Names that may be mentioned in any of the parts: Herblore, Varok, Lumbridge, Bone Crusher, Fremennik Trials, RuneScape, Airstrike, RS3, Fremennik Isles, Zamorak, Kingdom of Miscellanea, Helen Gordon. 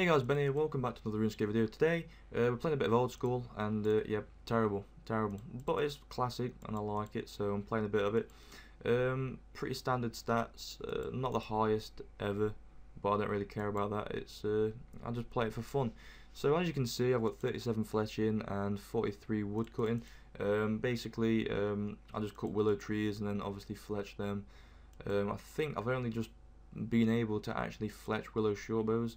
Hey guys, Ben here, welcome back to another RuneScape video. Today we're playing a bit of old school and yeah, terrible, but it's classic and I like it, so I'm playing a bit of it. Pretty standard stats, not the highest ever, but I don't really care about that. It's I just play it for fun. So as you can see, I've got 37 fletching and 43 wood cutting. Basically I just cut willow trees and then obviously fletch them. I think I've only just been able to actually fletch willow shortbows.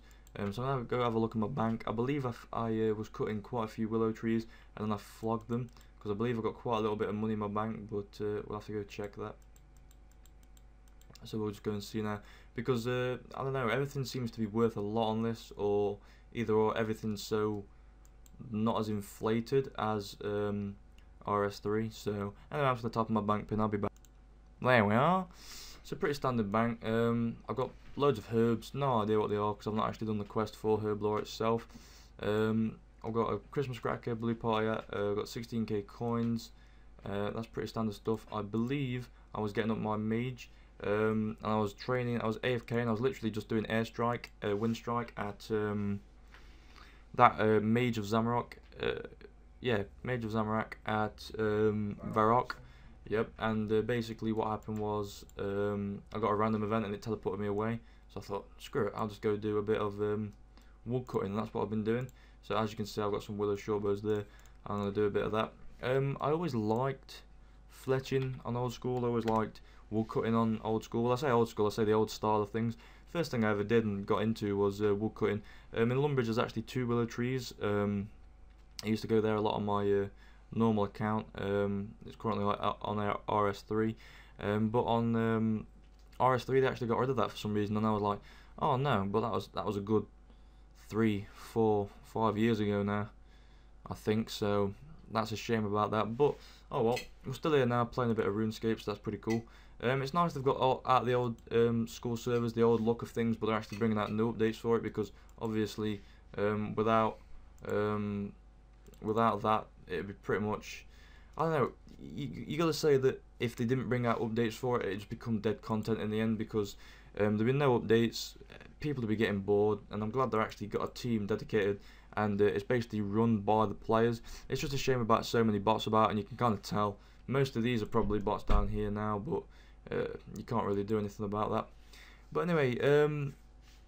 So I'm going to go have a look at my bank. I believe I was cutting quite a few willow trees and then I flogged them, because I believe I've got quite a little bit of money in my bank, but we'll have to go check that. So we'll just go and see now, because I don't know, everything seems to be worth a lot on this, or either or, everything's so not as inflated as RS3. So anyway, I'm to the top of my bank pin, I'll be back. There we are. So pretty standard bank. I've got loads of herbs, no idea what they are because I've not actually done the quest for herblore itself. I've got a Christmas cracker, blue party hat, I've got 16k coins, that's pretty standard stuff. I believe I was getting up my mage, and I was training, I was AFK and I was literally just doing airstrike, windstrike at that mage of Zamorak, yeah, mage of Zamorak at Varok. Yep, and basically what happened was I got a random event and it teleported me away. So I thought, screw it, I'll just go do a bit of wood cutting, and that's what I've been doing. So as you can see, I've got some willow shortbows there. I'm going to do a bit of that. I always liked fletching on old school, I always liked wood cutting on old school. Well, I say old school, I say the old style of things. First thing I ever did and got into was wood cutting. In Lumbridge there's actually 2 willow trees. I used to go there a lot on my normal account. It's currently on RS3, but on RS3 they actually got rid of that for some reason, and I was like, oh no, but that was a good 3, 4, 5 years ago now, I think. So that's a shame about that, but oh well, we're still here now playing a bit of RuneScape, so that's pretty cool. It's nice they've got out the old school servers, the old look of things, but they're actually bringing out new updates for it, because obviously without that, it'd be pretty much, I don't know, you gotta say that if they didn't bring out updates for it, it'd just become dead content in the end, because there'd be no updates, people would be getting bored, and I'm glad they've actually got a team dedicated, and it's basically run by the players. It's just a shame about so many bots about, and you can kind of tell, most of these are probably bots down here now, but you can't really do anything about that. But anyway,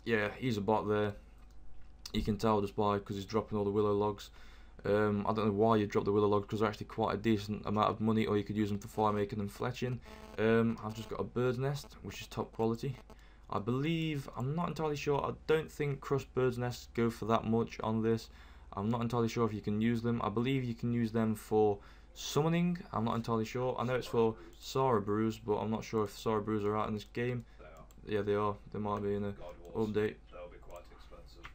yeah, he's a bot there, you can tell just by, because he's dropping all the willow logs. I don't know why you drop the willow logs, because they're actually quite a decent amount of money, or you could use them for fire making and fletching. I've just got a bird's nest, which is top quality. I believe, I'm not entirely sure, I don't think crushed bird's nests go for that much on this. I'm not entirely sure if you can use them. I believe you can use them for summoning, I'm not entirely sure. I know it's for Sara brews, but I'm not sure if Sara brews are out in this game. They are. Yeah, they are. They might be in an update. That'll be quite expensive.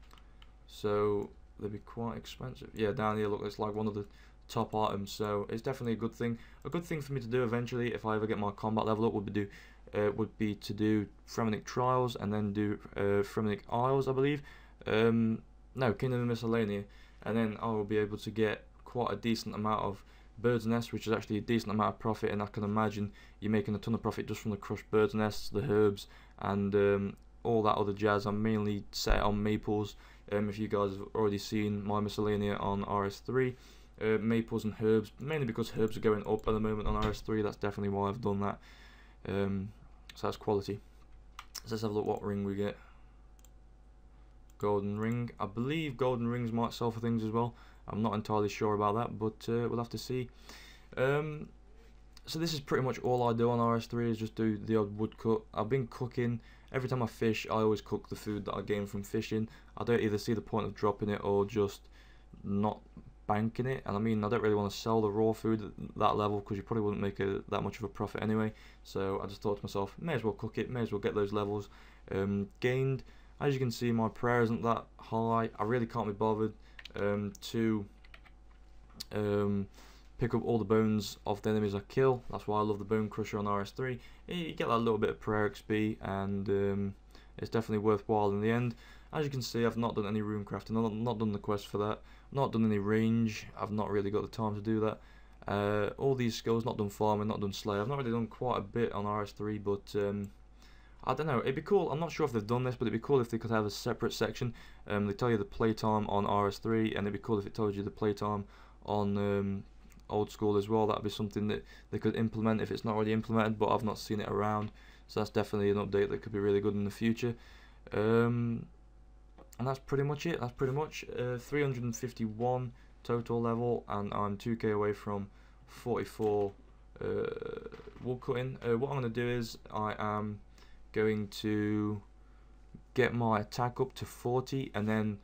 So they'd be quite expensive. Yeah, down here, look, it's like one of the top items, so it's definitely a good thing. A good thing for me to do eventually, if I ever get my combat level up, would be to do Fremennik Trials and then do Fremennik Isles, I believe. No, Kingdom of Miscellanea, and then I will be able to get quite a decent amount of bird's nests, which is actually a decent amount of profit, and I can imagine you're making a ton of profit just from the crushed bird's nests, the herbs, and all that other jazz. I'm mainly set on maples. If you guys have already seen my miscellanea on RS3, maples and herbs, mainly because herbs are going up at the moment on RS3, that's definitely why I've done that. So that's quality. So let's have a look what ring we get. Golden ring. I believe golden rings might sell for things as well, I'm not entirely sure about that, but we'll have to see. So this is pretty much all I do on RS3, is just do the odd woodcut. I've been cooking. Every time I fish, I always cook the food that I gain from fishing. I don't either see the point of dropping it or just not banking it. And I mean, I don't really want to sell the raw food at that level, because you probably wouldn't make that much of a profit anyway. So I just thought to myself, may as well cook it, may as well get those levels gained. As you can see, my prayer isn't that high. I really can't be bothered to pick up all the bones of the enemies I kill. That's why I love the Bone Crusher on RS3. You get that little bit of prayer XP, and it's definitely worthwhile in the end. As you can see, I've not done any rune crafting. I've not done the quest for that. I've not done any range. I've not really got the time to do that. All these skills, not done farming, not done slay. I've not really done quite a bit on RS3, but I don't know, it'd be cool, I'm not sure if they've done this, but it'd be cool if they could have a separate section. They tell you the play time on RS3, and it'd be cool if it told you the play time on old school as well. That'd be something that they could implement if it's not already implemented, but I've not seen it around, so that's definitely an update that could be really good in the future. And that's pretty much it. That's pretty much 351 total level, and I'm 2k away from 44 wool cutting. What I'm going to do is I am going to get my attack up to 40, and then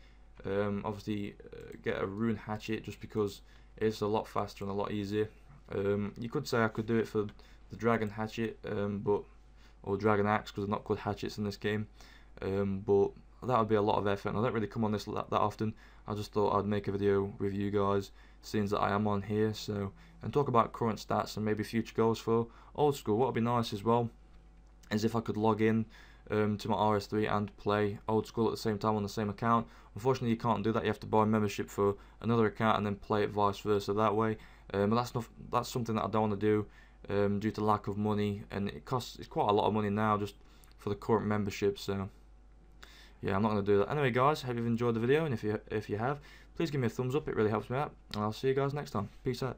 obviously get a rune hatchet, just because it's a lot faster and a lot easier. You could say I could do it for the dragon hatchet, or dragon axe, because they're not called hatchets in this game, but that would be a lot of effort, and I don't really come on this that often. I just thought I'd make a video with you guys, seeing that I am on here, so, and talk about current stats and maybe future goals for old school. What would be nice as well is if I could log in to my RS3 and play old school at the same time on the same account. Unfortunately, you can't do that. You have to buy membership for another account and then play it vice versa that way. But that's something that I don't want to do due to lack of money, and it's quite a lot of money now just for the current membership. So yeah, I'm not going to do that. Anyway guys, hope you've enjoyed the video, and if you have, please give me a thumbs up, it really helps me out, and I'll see you guys next time. Peace out.